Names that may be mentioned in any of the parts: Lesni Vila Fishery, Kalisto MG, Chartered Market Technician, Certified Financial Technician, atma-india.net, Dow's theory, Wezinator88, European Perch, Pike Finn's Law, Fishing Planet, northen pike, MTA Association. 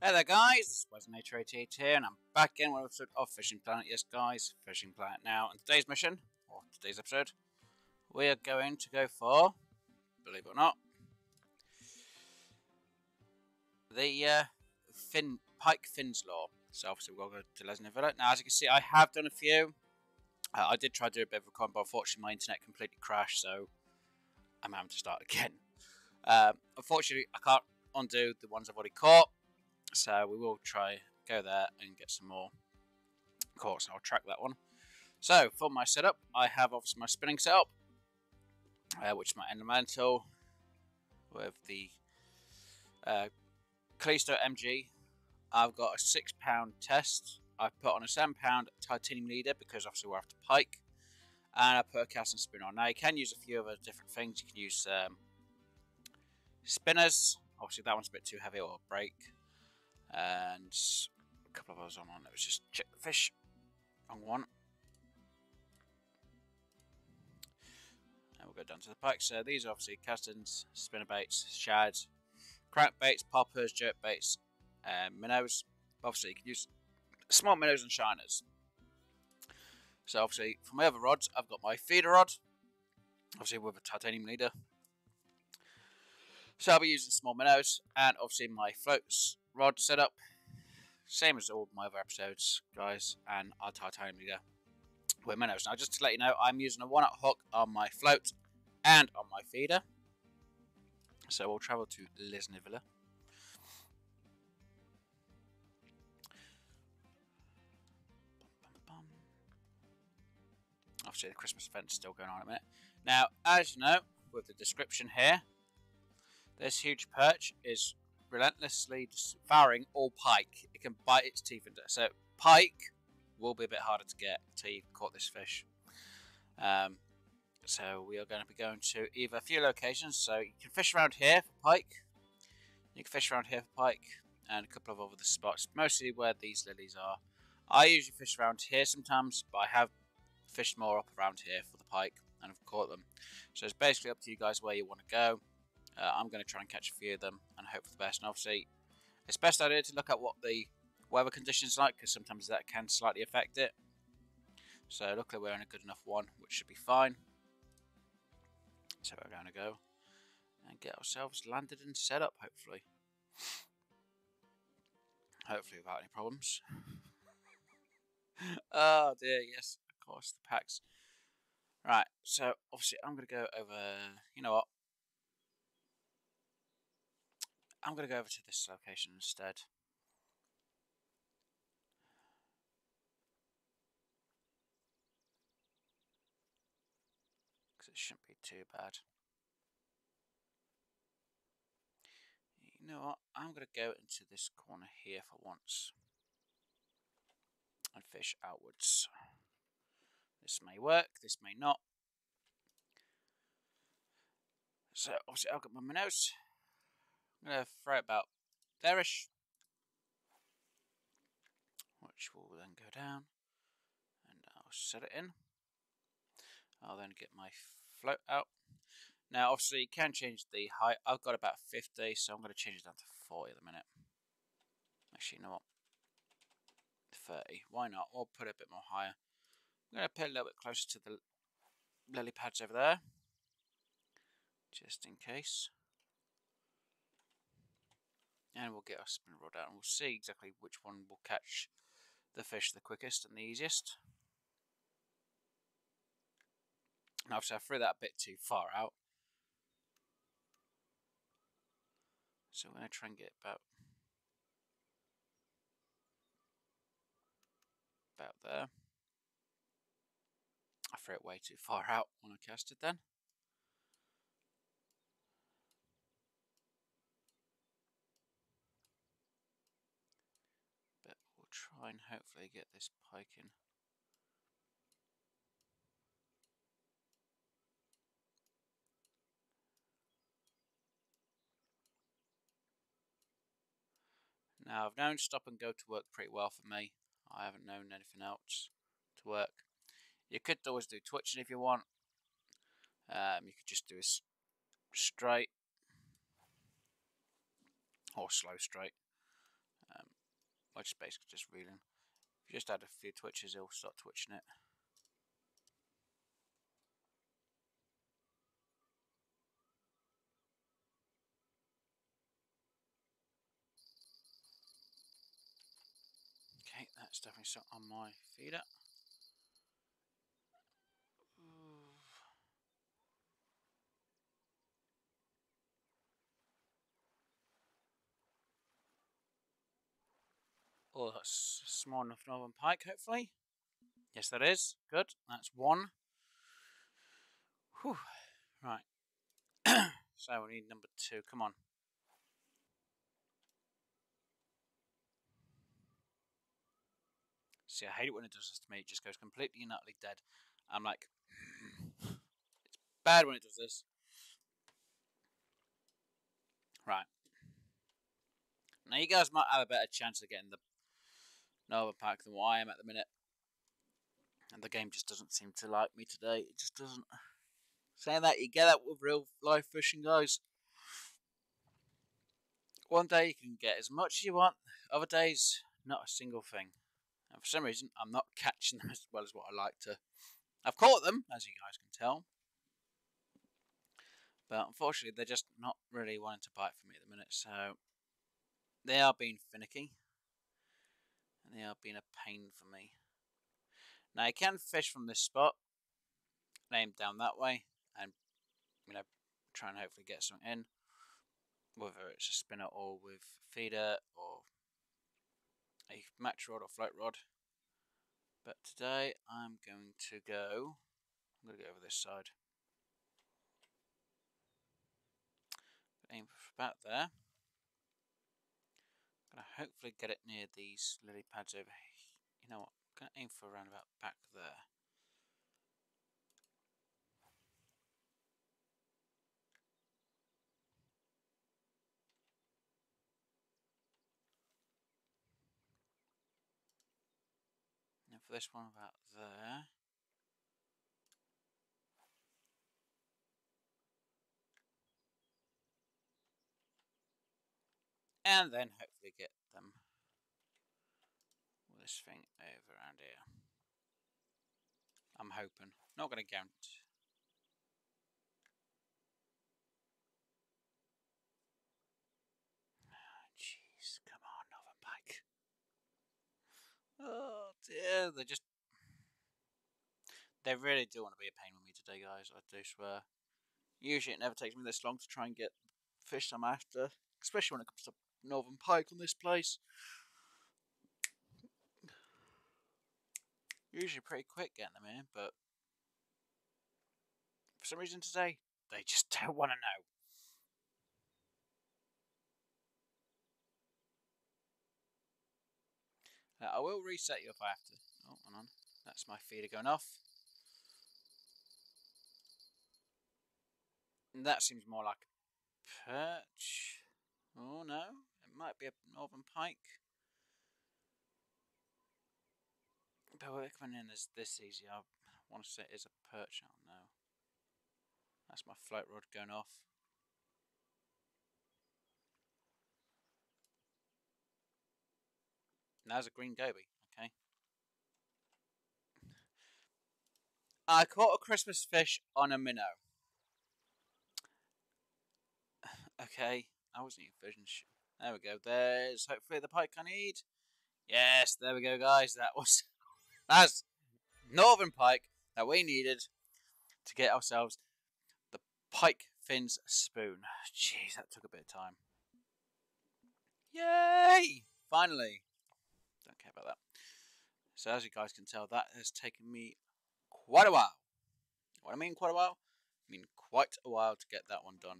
Hello guys, it's Wezinator88 here and I'm back in with an episode of Fishing Planet. Yes guys, Fishing Planet now. And today's mission, or today's episode, we are going to go for, believe it or not, the Pike Finn's Law. So obviously we'll go to Lesni Villa. Now as you can see I have done a few. I did try to do a bit of recording but unfortunately my internet completely crashed so I'm having to start again. Unfortunately I can't undo the ones I've already caught. So we will try go there and get some more caught. I'll track that one. So for my setup, I have obviously my spinning setup, which is my ornamental with the Kalisto MG. I've got a 6-pound test. I've put on a 7-pound titanium leader because obviously we're after pike, and I put a casting spoon on. Now you can use a few other different things. You can use spinners. Obviously that one's a bit too heavy or break. And a couple of others on one. Let's just check the fish on one. And we'll go down to the pike. So these are obviously castings, spinner baits, shads, crankbaits, poppers, jerk baits, minnows. Obviously you can use small minnows and shiners. So obviously for my other rods, I've got my feeder rod, obviously with a titanium leader. So I'll be using small minnows and obviously my floats rod setup, same as all my other episodes, guys, and our titanium leader with minnows. Now, just to let you know, I'm using a 1/0 hook on my float and on my feeder. So we'll travel to Lesni Vila. Obviously, the Christmas event's still going on at a minute. Now, as you know, with the description here, this huge perch is relentlessly devouring all pike. It can bite its teeth into it. So pike will be a bit harder to get until you've caught this fish. So we are going to be going to either a few locations. So you can fish around here for pike. You can fish around here for pike and a couple of other spots, mostly where these lilies are. I usually fish around here sometimes, but I have fished more up around here for the pike and I've caught them. So it's basically up to you guys where you want to go. I'm going to try and catch a few of them and hope for the best. And obviously, it's best idea to look at what the weather conditions are like because sometimes that can slightly affect it. So luckily we're in a good enough one, which should be fine. So we're going to go and get ourselves landed and set up, hopefully. Hopefully without any problems. Oh dear, yes, of course, the packs. Right, so obviously I'm going to go over, you know what? I'm going to go over to this location instead. Because it shouldn't be too bad. You know what? I'm going to go into this corner here for once. And fish outwards. This may work, this may not. So, obviously, I've got my minnows. I'm going to throw it about there-ish, which will then go down, and I'll set it in. I'll then get my float out. Now, obviously, you can change the height. I've got about 50, so I'm going to change it down to 40 at the minute. Actually, you know what? 30. Why not? I'll put it a bit more higher. I'm going to put it a little bit closer to the lily pads over there, just in case. And we'll get our spinner rod out and we'll see exactly which one will catch the fish the quickest and the easiest. Now, obviously, I threw that a bit too far out. So we're going to try and get about there. I threw it way too far out when I cast it then. Try and hopefully get this pike in. Now I've known stop and go to work pretty well for me. I haven't known anything else to work. You could always do twitching if you want. You could just do a straight or slow straight. I just basically just reel him. If you just add a few twitches, he'll start twitching it. Okay, that's definitely something on my feeder. Ooh. Oh, that's small enough northern pike, hopefully. Yes, that is. Good. That's one. Whew. Right. So we need number two. Come on. See, I hate it when it does this to me. It just goes completely and utterly dead. I'm like, it's bad when it does this. Right. Now, you guys might have a better chance of getting the Nova Pack than what I am at the minute. And the game just doesn't seem to like me today. It just doesn't. Saying that, you get that with real life fishing, guys. One day you can get as much as you want. Other days, not a single thing. And for some reason, I'm not catching them as well as what I like to. I've caught them, as you guys can tell. But unfortunately, they're just not really wanting to bite for me at the minute, so they are being finicky. And they are being a pain for me. Now, you can fish from this spot, aim down that way, and, you know, try and hopefully get something in, whether it's a spinner or with feeder or a match rod or float rod. But today I'm going to go over this side. Aim for about there. I'm going to hopefully get it near these lily pads over here. You know what? I'm going to aim for around about back there. For this one about there. And then hopefully get them with this thing over around here. I'm hoping. Not going to guarantee. Oh, jeez, come on, another pike. Oh dear, they really do want to be a pain with me today, guys, I do swear. Usually it never takes me this long to try and get the fish I'm after, especially when it comes to northern pike on this place. Usually pretty quick getting them in, but for some reason today, they just don't want to know. I will reset you if I have to. Oh, hang on. That's my feeder going off. And that seems more like a perch. Oh, no. It might be a northern pike. But we're coming in as this easy. I want to say it is a perch. Oh, no. That's my float rod going off. There's a green goby, okay. I caught a Christmas fish on a minnow. Okay, I wasn't even fishing. There we go, there's hopefully the pike I need. Yes, there we go, guys. That's northern pike that we needed to get ourselves the Pike Finn's spoon. Jeez, that took a bit of time. Yay! Finally. Don't care about that. So as you guys can tell, that has taken me quite a while. What I mean quite a while? I mean quite a while to get that one done.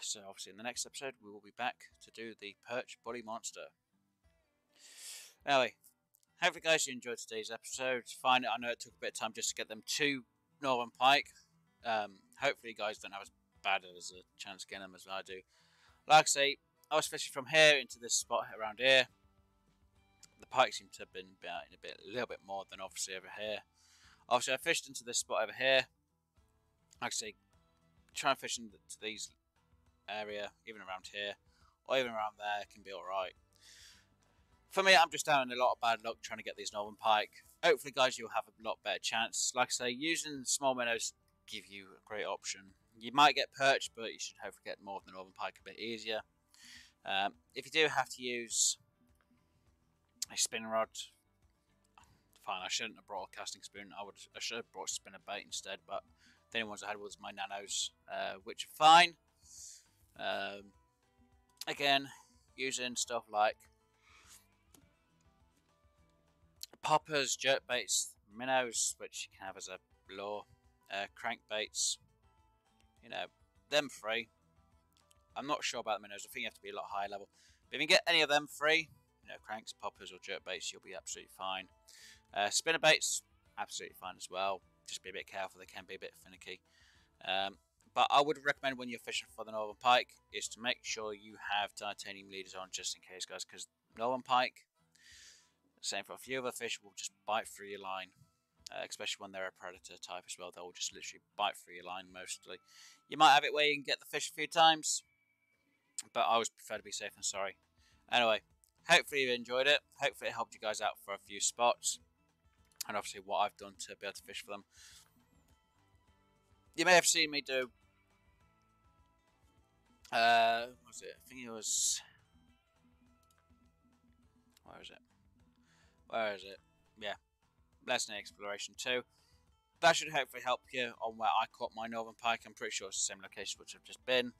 So obviously in the next episode we will be back to do the perch body monster. Anyway, hopefully guys you enjoyed today's episode. Fine, I know it took a bit of time just to get them to northern pike. Hopefully you guys don't have as bad as a chance getting them as I do. Like I say, I was fishing from here into this spot around here. The pike seemed to have been biting a little bit more than obviously over here. Obviously, I fished into this spot over here. Like I say, try and fish into these area, even around here. or even around there can be alright. For me, I'm just having a lot of bad luck trying to get these northern pike. Hopefully, guys, you'll have a lot better chance. Like I say, using small minnows give you a great option. You might get perch, but you should hopefully get more than the northern pike a bit easier. If you do have to use a spinning rod, fine, I shouldn't have brought a casting spoon. I should have brought a spinner bait instead, but the only ones I had was my nanos, which are fine. Again, using stuff like poppers, jerkbaits, minnows, which you can have as a lure, crankbaits, you know, them free. I'm not sure about the minnows. I think you have to be a lot higher level. But if you can get any of them free, you know, cranks, poppers, or jerkbaits, you'll be absolutely fine. Spinner baits, absolutely fine as well. Just be a bit careful; they can be a bit finicky. But I would recommend when you're fishing for the northern pike is to make sure you have titanium leaders on, just in case, guys, because northern pike, same for a few other fish, will just bite through your line, especially when they're a predator type as well. They'll just literally bite through your line mostly. You might have it where you can get the fish a few times, but I always prefer to be safe than sorry. Anyway, hopefully you enjoyed it. Hopefully it helped you guys out for a few spots, and obviously what I've done to be able to fish for them. You may have seen me do, what was it? I think it was, where is it? Yeah, Lesni Exploration 2. That should hopefully help you on where I caught my northern pike. I'm pretty sure it's the same location which I've just been.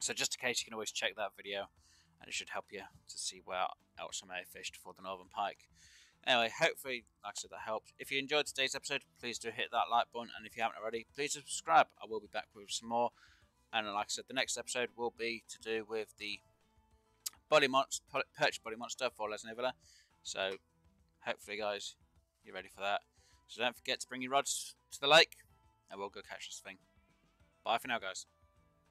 So just in case, you can always check that video, and it should help you to see where else I may have fished for the northern pike. Anyway, hopefully, like I said, that helped. If you enjoyed today's episode, please do hit that like button. And if you haven't already, please subscribe. I will be back with some more. And like I said, the next episode will be to do with the body monster, perch body monster for Lesni Vila. So hopefully, guys, you're ready for that. So don't forget to bring your rods to the lake, and we'll go catch this thing. Bye for now, guys.